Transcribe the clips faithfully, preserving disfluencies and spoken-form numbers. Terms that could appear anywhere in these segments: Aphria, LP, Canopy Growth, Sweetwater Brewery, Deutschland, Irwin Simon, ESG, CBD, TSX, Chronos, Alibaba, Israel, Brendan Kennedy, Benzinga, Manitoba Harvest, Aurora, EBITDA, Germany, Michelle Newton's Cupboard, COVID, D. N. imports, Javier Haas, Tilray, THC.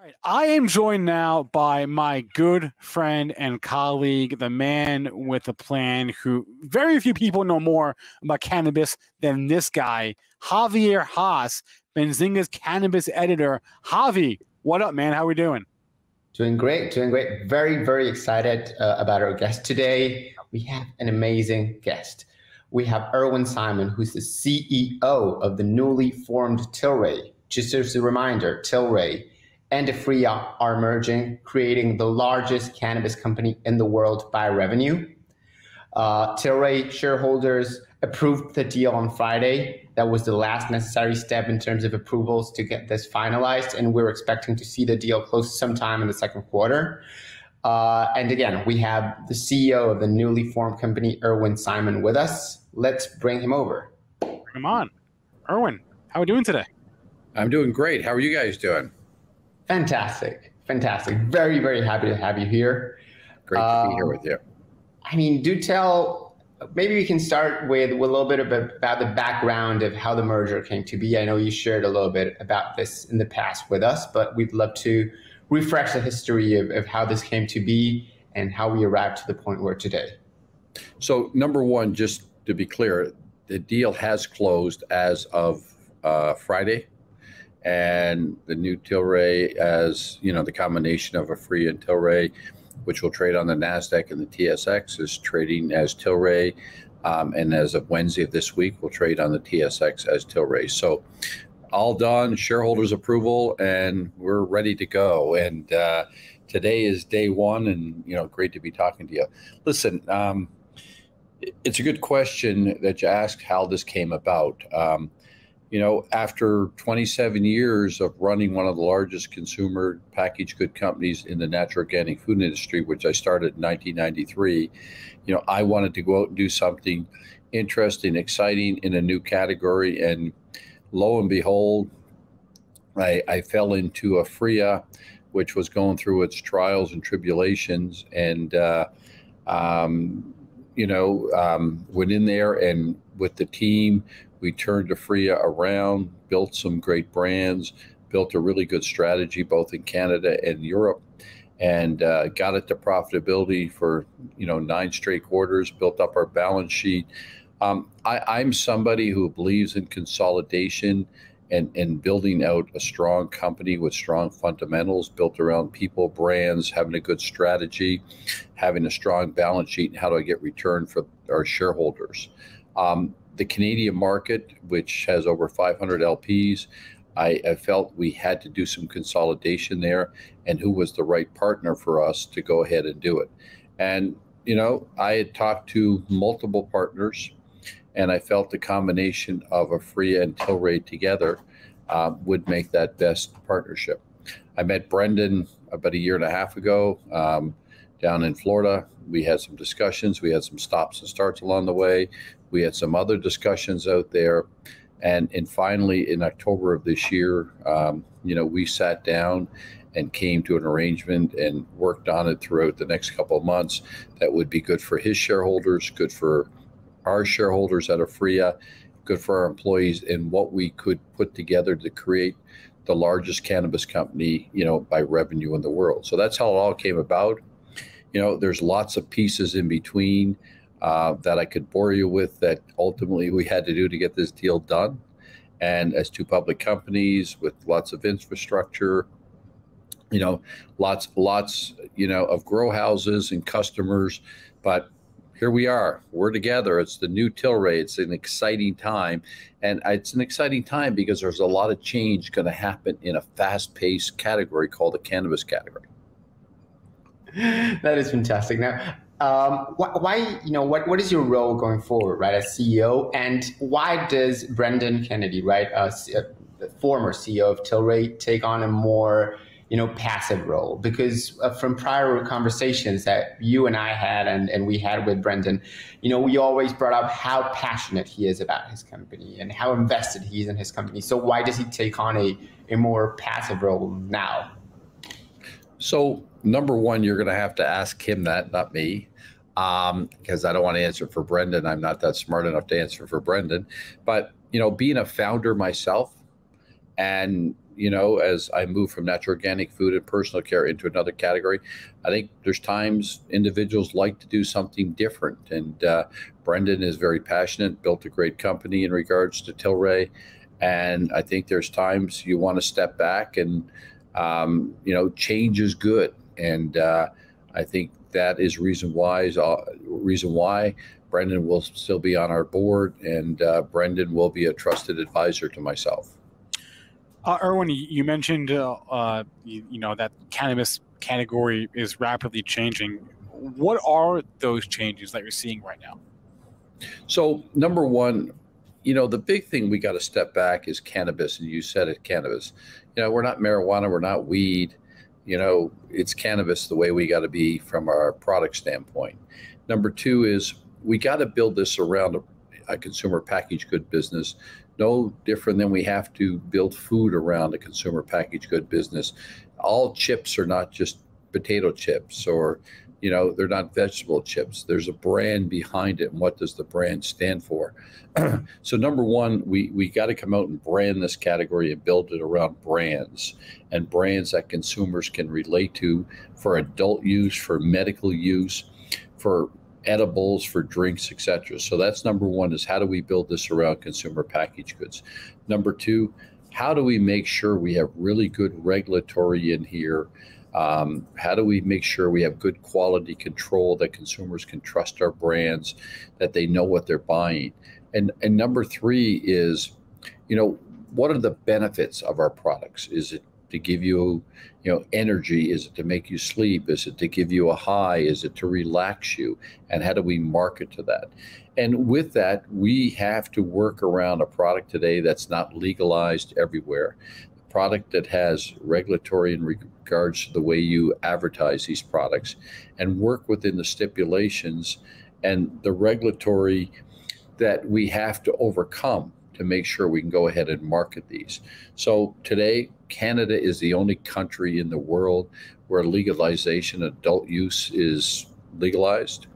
All right, I am joined now by my good friend and colleague, the man with the plan, who very few people know more about cannabis than this guy, Javier Haas, Benzinga's cannabis editor. Javi, what up, man? How are we doing? Doing great, doing great. Very, very excited uh, about our guest today. We have an amazing guest. We have Irwin Simon, who's the C E O of the newly formed Tilray. Just as a reminder, Tilray and Aphria are merging, creating the largest cannabis company in the world by revenue. Uh, Tilray shareholders approved the deal on Friday. That was the last necessary step in terms of approvals to get this finalized, and we're expecting to see the deal close sometime in the second quarter. Uh, and again, we have the C E O of the newly formed company, Irwin Simon, with us. Let's bring him over. Bring him on. Irwin, how are we doing today? I'm doing great. How are you guys doing? Fantastic. Fantastic. Very, very happy to have you here. Great to um, be here with you. I mean, do tell, maybe we can start with, with a little bit about the background of how the merger came to be. I know you shared a little bit about this in the past with us, but we'd love to refresh the history of, of how this came to be and how we arrived to the point we're today. So number one, just to be clear, the deal has closed as of uh, Friday. And the new Tilray, as you know, the combination of Aphria and Tilray, which will trade on the Nasdaq and the T S X, is trading as Tilray, um, and as of Wednesday of this week, will trade on the T S X as Tilray. So, all done, shareholders approval, and we're ready to go. And uh, today is day one, and you know, great to be talking to you. Listen, um, it's a good question that you asked how this came about. Um, You know, after twenty-seven years of running one of the largest consumer packaged good companies in the natural organic food industry, which I started in nineteen ninety-three, you know, I wanted to go out and do something interesting, exciting in a new category. And lo and behold, I, I fell into Aphria, which was going through its trials and tribulations. And, uh, um, you know, um, went in there and with the team, we turned Aphria around, built some great brands, built a really good strategy both in Canada and Europe, and uh, got it to profitability for you know nine straight quarters, built up our balance sheet. Um, I, I'm somebody who believes in consolidation and, and building out a strong company with strong fundamentals built around people, brands, having a good strategy, having a strong balance sheet, and how do I get return for our shareholders? Um, The Canadian market, which has over five hundred L Ps, I, I felt we had to do some consolidation there, and who was the right partner for us to go ahead and do it. And, you know, I had talked to multiple partners, and I felt the combination of Aphria and Tilray together uh, would make that best partnership. I met Brendan about a year and a half ago um, down in Florida. We had some discussions. We had some stops and starts along the way. We had some other discussions out there. And, and finally, in October of this year, um, you know, we sat down and came to an arrangement and worked on it throughout the next couple of months that would be good for his shareholders, good for our shareholders at Aphria, good for our employees, and what we could put together to create the largest cannabis company, you know, by revenue in the world. So that's how it all came about. You know, there's lots of pieces in between. Uh, that I could bore you with that ultimately we had to do to get this deal done. And as two public companies with lots of infrastructure, you know, lots, lots, you know, of grow houses and customers. But here we are, we're together. It's the new Tilray. It's an exciting time. And it's an exciting time because there's a lot of change going to happen in a fast-paced category called the cannabis category. That is fantastic. Now, Um, wh why, you know, what, what is your role going forward, right, as C E O? And why does Brendan Kennedy, right, uh, the former C E O of Tilray, take on a more, you know, passive role? Because uh, from prior conversations that you and I had and, and we had with Brendan, you know, we always brought up how passionate he is about his company and how invested he is in his company. So why does he take on a, a more passive role now? So number one, you're going to have to ask him that, not me. Um, because I don't want to answer for Brendan. I'm not that smart enough to answer for Brendan. But, you know, being a founder myself and, you know, as I move from natural organic food and personal care into another category. I think there's times individuals like to do something different. And uh, Brendan is very passionate, built a great company in regards to Tilray. And I think there's times you want to step back and, um, you know, change is good. And uh, I think that is reason why, is, uh, reason why Brendan will still be on our board, and uh, Brendan will be a trusted advisor to myself. Uh, Irwin, you mentioned, uh, uh, you, you know, that cannabis category is rapidly changing. What are those changes that you're seeing right now? So, number one, you know, the big thing we got to step back is cannabis, and you said it, cannabis. You know, we're not marijuana, we're not weed. You know, it's cannabis the way we got to be from our product standpoint. Number two is we got to build this around a, a consumer packaged good business, no different than we have to build food around a consumer packaged good business. All chips are not just potato chips, or, you know, they're not vegetable chips. There's a brand behind it, and what does the brand stand for? So number one, we, we got to come out and brand this category and build it around brands, and brands that consumers can relate to for adult use, for medical use, for edibles, for drinks, et cetera. So that's number one, is how do we build this around consumer packaged goods? Number two, how do we make sure we have really good regulatory in here? Um, how do we make sure we have good quality control, that consumers can trust our brands, that they know what they're buying? And, and number three is, you know, what are the benefits of our products? Is it to give you, you know, energy? Is it to make you sleep? Is it to give you a high? Is it to relax you? And how do we market to that? And with that, we have to work around a product today that's not legalized everywhere. Product that has regulatory in regards to the way you advertise these products, and work within the stipulations and the regulatory that we have to overcome to make sure we can go ahead and market these. So today, Canada is the only country in the world where legalization, adult use is legalized.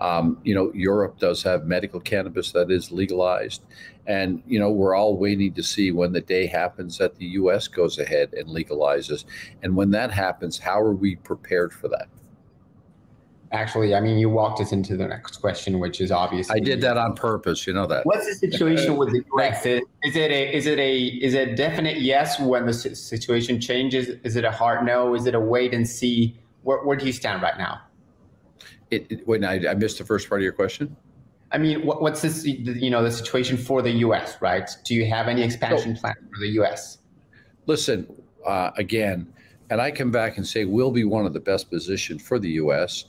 Um, you know, Europe does have medical cannabis that is legalized. And, you know, we're all waiting to see when the day happens that the U S goes ahead and legalizes. And when that happens, how are we prepared for that? Actually, I mean, you walked us into the next question, which is obviously— I did that on purpose. You know that. What's the situation with the U S? Is, is it a is it a is it a definite yes when the situation changes? Is it a hard no? Is it a wait and see? Where, where do you stand right now? It, it, wait, I, I missed the first part of your question. I mean, what, what's this, you know, the situation for the U S, right? Do you have any expansion so, plan for the U S? Listen, uh, again, and I come back and say we'll be one of the best positioned for the U S,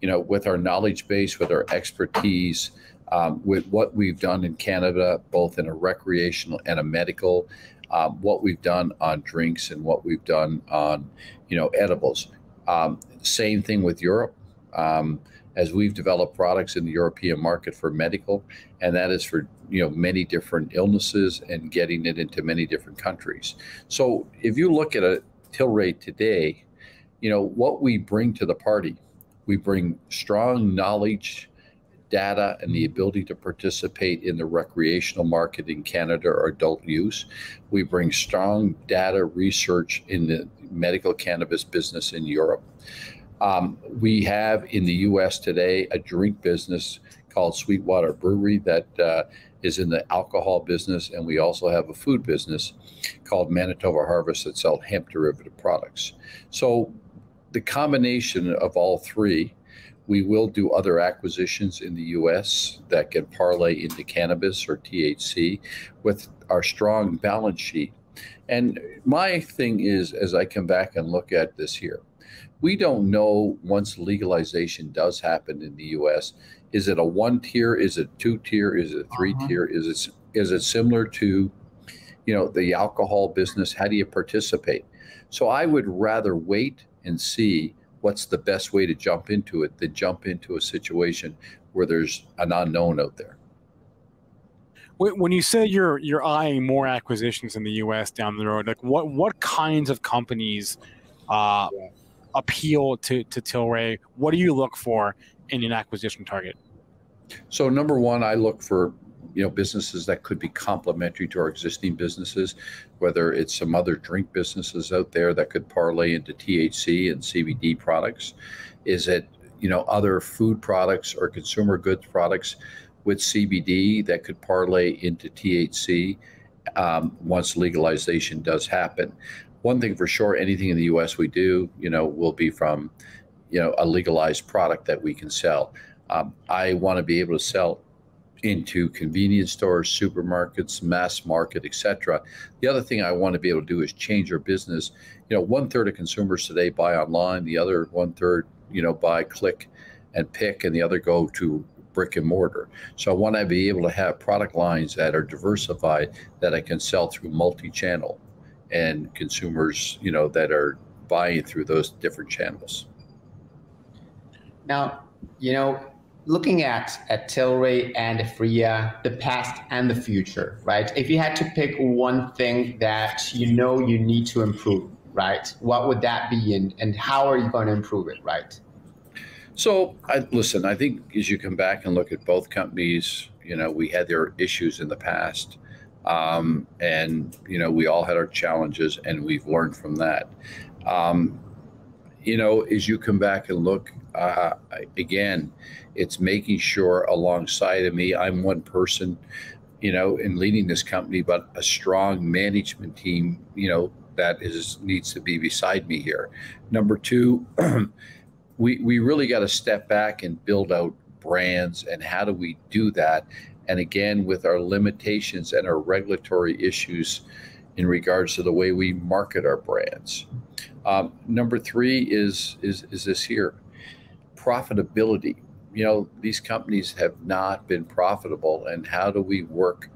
you know, with our knowledge base, with our expertise, um, with what we've done in Canada, both in a recreational and a medical, um, what we've done on drinks and what we've done on, you know, edibles. Um, same thing with Europe. Um, as we've developed products in the European market for medical, and that is for, you know, many different illnesses and getting it into many different countries. So if you look at a Tilray today, you know, what we bring to the party, we bring strong knowledge, data, and the ability to participate in the recreational market in Canada or adult use. We bring strong data research in the medical cannabis business in Europe. Um, we have in the U S today a drink business called Sweetwater Brewery that uh, is in the alcohol business, and we also have a food business called Manitoba Harvest that sells hemp derivative products. So the combination of all three, we will do other acquisitions in the U S that can parlay into cannabis or T H C with our strong balance sheet. And my thing is, as I come back and look at this here, we don't know once legalization does happen in the U S, is it a one tier? Is it two tier? Is it three tier? Is it is it similar to, you know, the alcohol business? How do you participate? So I would rather wait and see what's the best way to jump into it than jump into a situation where there's an unknown out there. When you say you're you're eyeing more acquisitions in the U S down the road, like what what kinds of companies uh, yeah. appeal to, to Tilray? What do you look for in an acquisition target? So number one, I look for you know, businesses that could be complementary to our existing businesses, whether it's some other drink businesses out there that could parlay into T H C and C B D products. Is it, you know, other food products or consumer goods products with C B D that could parlay into T H C um, once legalization does happen? One thing for sure, anything in the U S we do, you know, will be from, you know, a legalized product that we can sell. Um, I want to be able to sell into convenience stores, supermarkets, mass market, et cetera. The other thing I want to be able to do is change our business. You know, one third of consumers today buy online, the other one third, you know, buy click and pick, and the other go to brick and mortar. So I want to be able to have product lines that are diversified that I can sell through multi-channel and consumers, you know, that are buying through those different channels. Now, you know, looking at, at Tilray and Aphria, the past and the future, right? If you had to pick one thing that you know you need to improve, right? What would that be, and, and how are you going to improve it, right? So, I, listen, I think as you come back and look at both companies, you know, we had their issues in the past. Um, and, you know, we all had our challenges, and we've learned from that. Um, you know, as you come back and look, Uh, again, it's making sure alongside of me, I'm one person, you know, in leading this company, but a strong management team, you know, that is needs to be beside me here. Number two, we, we really got to step back and build out brands. And how do we do that? And again, with our limitations and our regulatory issues in regards to the way we market our brands. Um, number three is, is, is this here. Profitability. You know, these companies have not been profitable, and how do we work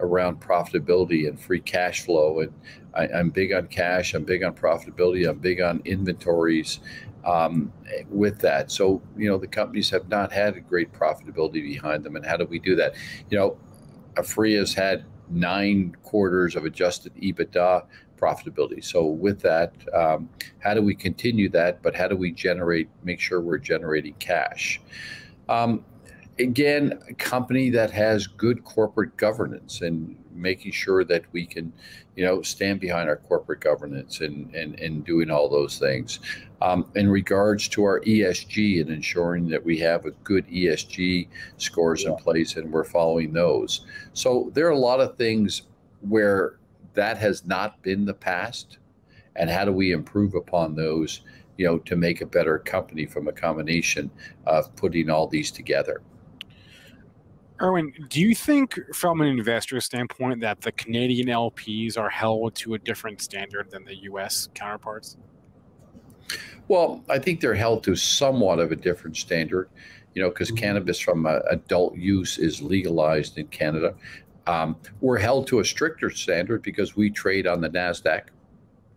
around profitability and free cash flow? And I, I'm big on cash, I'm big on profitability, I'm big on inventories um, with that. So, you know, the companies have not had a great profitability behind them, and how do we do that? You know, Aphria's had nine quarters of adjusted EBITDA profitability. So with that, um, how do we continue that? But how do we generate, make sure we're generating cash? Um, again, a company that has good corporate governance and making sure that we can, you know, stand behind our corporate governance and, and, and doing all those things. Um, in regards to our E S G and ensuring that we have a good E S G scores yeah. in place, and we're following those. So there are a lot of things where that has not been the past, and how do we improve upon those, you know, to make a better company from a combination of putting all these together. Irwin, do you think from an investor standpoint that the Canadian L Ps are held to a different standard than the U S counterparts? Well, I think they're held to somewhat of a different standard, you know, because mm-hmm. cannabis from uh, adult use is legalized in Canada. Um, we're held to a stricter standard because we trade on the Nasdaq,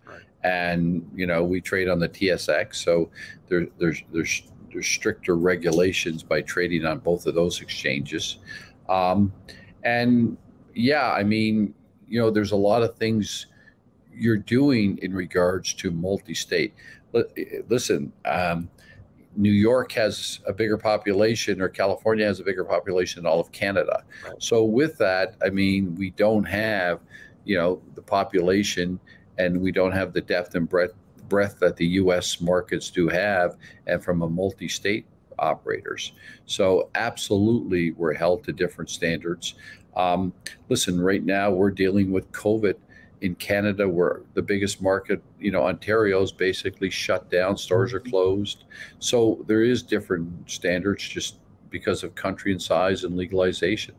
right. and you know we trade on the T S X. So there, there's there's there's stricter regulations by trading on both of those exchanges, um, and yeah, I mean, you know, there's a lot of things you're doing in regards to multi-state. Listen. Um, New York has a bigger population, or California has a bigger population than all of Canada. Right. So with that, I mean, we don't have, you know, the population, and we don't have the depth and breadth, breadth that the U S markets do have, and from a multi-state operators. So absolutely, we're held to different standards. Um, listen, right now we're dealing with COVID. In Canada, where the biggest market, you know, Ontario's basically shut down, stores are closed. So there is different standards just because of country and size and legalization.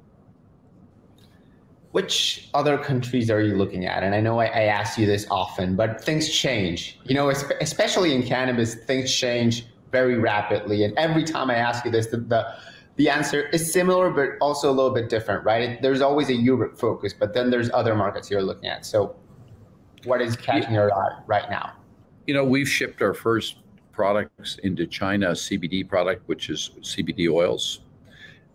Which other countries are you looking at? And I know I, I ask you this often, but things change. You know, especially in cannabis, things change very rapidly. And every time I ask you this, the, the The answer is similar, but also a little bit different, right? There's always a Europe focus, but then there's other markets you're looking at. So what is catching your eye right now? You know, we've shipped our first products into China, C B D product, which is C B D oils.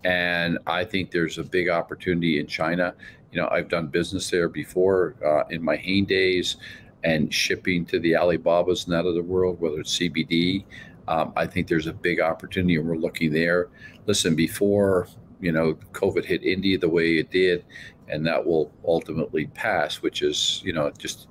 And I think there's a big opportunity in China. You know, I've done business there before uh, in my Hain days, and shipping to the Alibabas and out of the world, whether it's C B D, Um, I think there's a big opportunity, and we're looking there. Listen, before you know, COVID hit India the way it did, and that will ultimately pass, which is, you know, just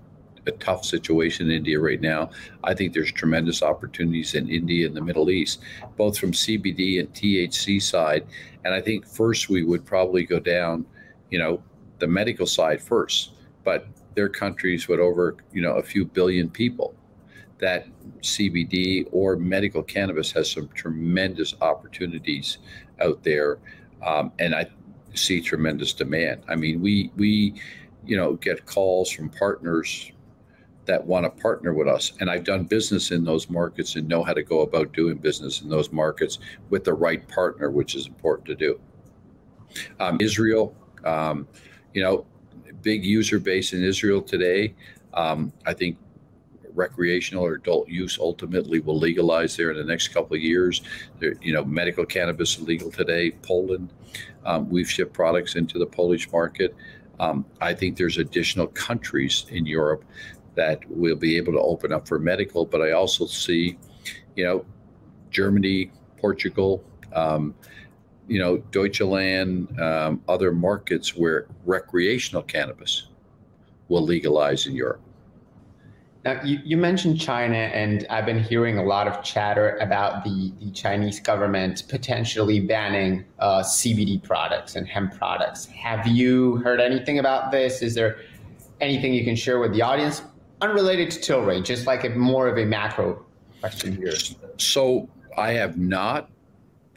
a tough situation in India right now. I think there's tremendous opportunities in India and the Middle East, both from C B D and T H C side. And I think first we would probably go down, you know, the medical side first, but their countries with over, you know, a few billion people, that C B D or medical cannabis has some tremendous opportunities out there. Um, and I see tremendous demand. I mean, we, we, you know, get calls from partners that want to partner with us. And I've done business in those markets and know how to go about doing business in those markets with the right partner, which is important to do. Um, Israel, um, you know, big user base in Israel today. Um, I think recreational or adult use ultimately will legalize there in the next couple of years. There, you know, medical cannabis is legal today. Poland, um, we've shipped products into the Polish market. Um, I think there's additional countries in Europe that will be able to open up for medical, but I also see, you know, Germany, Portugal, um, you know, Deutschland, um, other markets where recreational cannabis will legalize in Europe. Now, you, you mentioned China, and I've been hearing a lot of chatter about the, the Chinese government potentially banning uh, C B D products and hemp products. Have you heard anything about this? Is there anything you can share with the audience unrelated to Tilray, just like a, more of a macro question here? So I have not.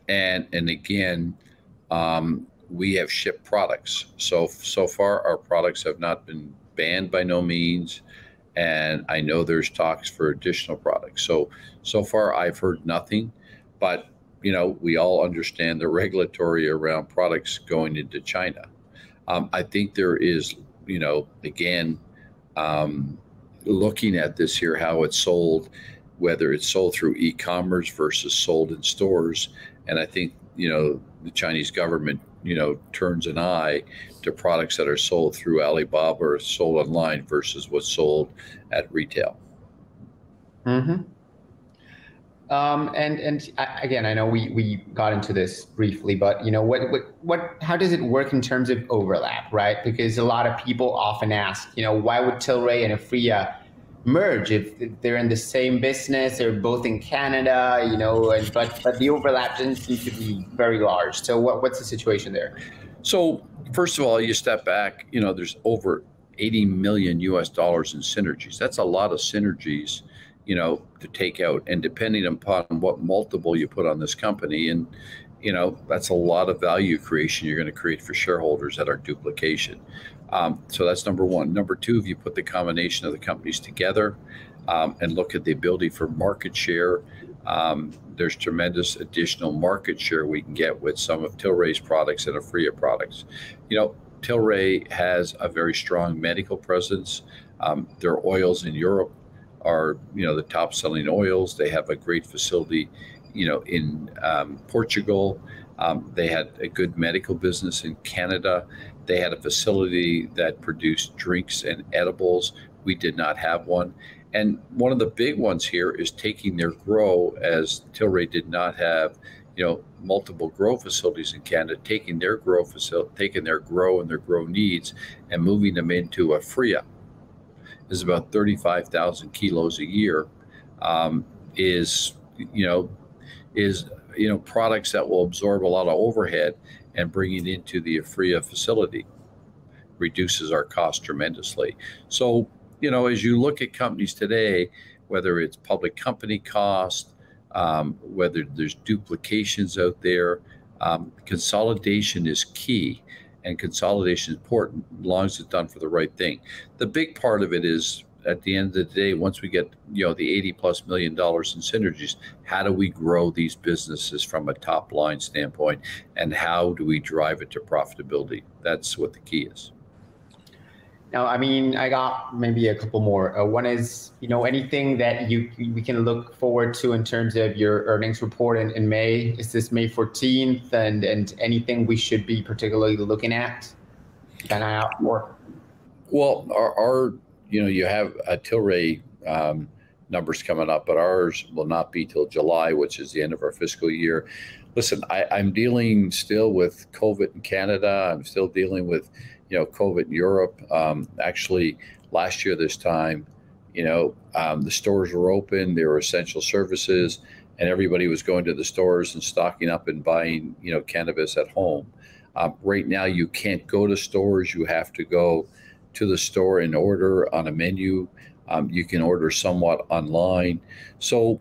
And, and again, um, we have shipped products. So, so far, our products have not been banned by no means. And I know there's talks for additional products. So, so far I've heard nothing, but you know, we all understand the regulatory around products going into China. Um, I think there is, you know, again, um, looking at this here, how it's sold, whether it's sold through e-commerce versus sold in stores. And I think, you know, the Chinese government, you know, turns an eye to products that are sold through Alibaba or sold online versus what's sold at retail. Mm-hmm. Um, and and again, I know we, we got into this briefly, but you know, what, what what how does it work in terms of overlap, right? Because a lot of people often ask, you know, why would Tilray and Aphria merge if they're in the same business, they're both in Canada, you know, and, but, but the overlap doesn't seem to be very large. So what, what's the situation there? So first of all, you step back, you know, there's over eighty million U S dollars in synergies. That's a lot of synergies, you know, to take out, and depending upon what multiple you put on this company, and, you know, that's a lot of value creation you're going to create for shareholders at our duplication. Um, so that's number one. Number two, if you put the combination of the companies together um, and look at the ability for market share, um, there's tremendous additional market share we can get with some of Tilray's products and Aphria products. You know, Tilray has a very strong medical presence. Um, their oils in Europe are, you know, the top selling oils. They have a great facility, you know, in um, Portugal. Um, they had a good medical business in Canada. They had a facility that produced drinks and edibles. We did not have one. And one of the big ones here is taking their grow, as Tilray did not have, you know, multiple grow facilities in Canada, taking their grow facility, taking their grow and their grow needs and moving them into Aphria. This is about thirty-five thousand kilos a year, um, is, you know, is, you know, products that will absorb a lot of overhead, and bringing into the Aphria facility reduces our cost tremendously. So, you know, as you look at companies today, whether it's public company cost, um, whether there's duplications out there, um, consolidation is key, and consolidation is important as long as it's done for the right thing. The big part of it is, at the end of the day, once we get, you know, the eighty plus million dollars in synergies, how do we grow these businesses from a top line standpoint, and how do we drive it to profitability? That's what the key is. Now, I mean, I got maybe a couple more. Uh, one is, you know, anything that you we can look forward to in terms of your earnings report in, in May? Is this May fourteenth, and and anything we should be particularly looking at? Can I out more? Well, our, our you know, you have a Tilray um, numbers coming up, but ours will not be till July, which is the end of our fiscal year. Listen, I, I'm dealing still with COVID in Canada. I'm still dealing with, you know, COVID in Europe. Um, actually, last year this time, you know, um, the stores were open. There were essential services, and everybody was going to the stores and stocking up and buying, you know, cannabis at home. Um, right now, you can't go to stores. You have to go to the store and order on a menu. Um, you can order somewhat online. So,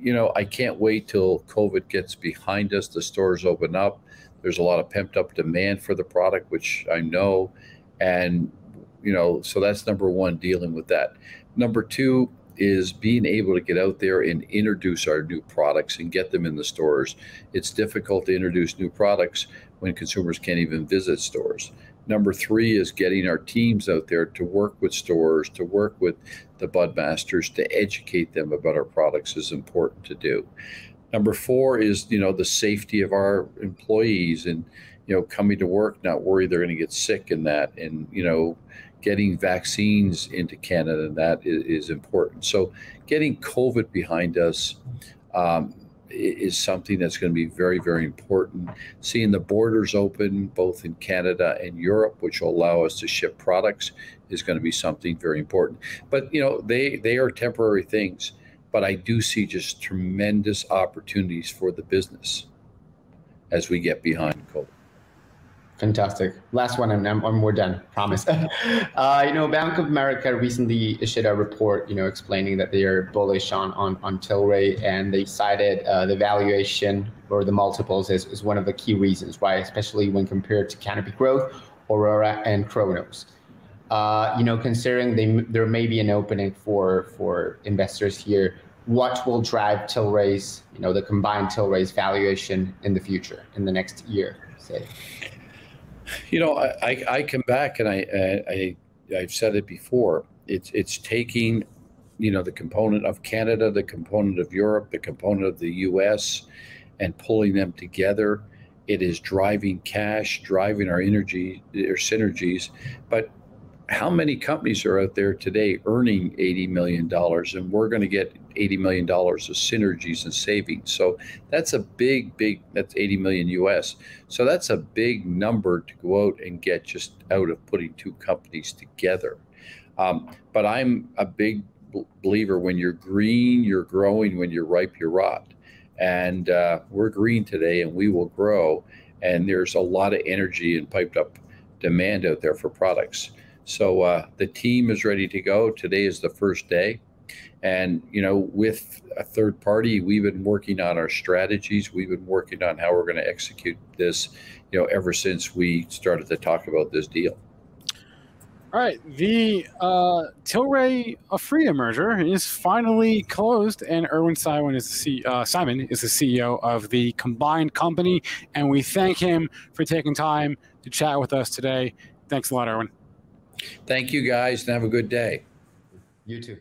you know, I can't wait till COVID gets behind us, the stores open up. There's a lot of pumped up demand for the product, which I know. And, you know, so that's number one, dealing with that. Number two is being able to get out there and introduce our new products and get them in the stores. It's difficult to introduce new products when consumers can't even visit stores. Number three is getting our teams out there to work with stores, to work with the budmasters, to educate them about our products is important to do. Number four is, you know, the safety of our employees and, you know, coming to work, not worried they're going to get sick and that, and, you know, getting vaccines into Canada, and that is, is important. So getting COVID behind us um, is something that's going to be very, very important. Seeing the borders open, both in Canada and Europe, which will allow us to ship products, is going to be something very important. But, you know, they, they are temporary things, but I do see just tremendous opportunities for the business as we get behind COVID. Fantastic. Last one, and I'm, I'm, we're done, promise. uh, you know, Bank of America recently issued a report, you know, explaining that they are bullish on, on, on Tilray, and they cited uh, the valuation or the multiples as, as one of the key reasons why, especially when compared to Canopy Growth, Aurora, and Chronos. Uh, you know, considering they, there may be an opening for, for investors here, what will drive Tilray's, you know, the combined Tilray's valuation in the future, in the next year, say? You know, I, I come back and I, I, I've said it before, it's, it's taking, you know, the component of Canada, the component of Europe, the component of the U S, and pulling them together. It is driving cash, driving our energy, our synergies. But how many companies are out there today earning eighty million dollars, and we're going to get eighty million dollars of synergies and savings? So that's a big, big, that's eighty million U S. So that's a big number to go out and get just out of putting two companies together. Um, but I'm a big believer, when you're green, you're growing, when you're ripe, you rot. And uh, we're green today, and we will grow. And there's a lot of energy and piped up demand out there for products. So uh, the team is ready to go. Today is the first day. And, you know, with a third party, we've been working on our strategies. We've been working on how we're going to execute this, you know, ever since we started to talk about this deal. All right. The uh, Tilray Aphria merger is finally closed, and Irwin Simon is, the C uh, Simon is the C E O of the combined company. And we thank him for taking time to chat with us today. Thanks a lot, Irwin. Thank you, guys, and have a good day. You too.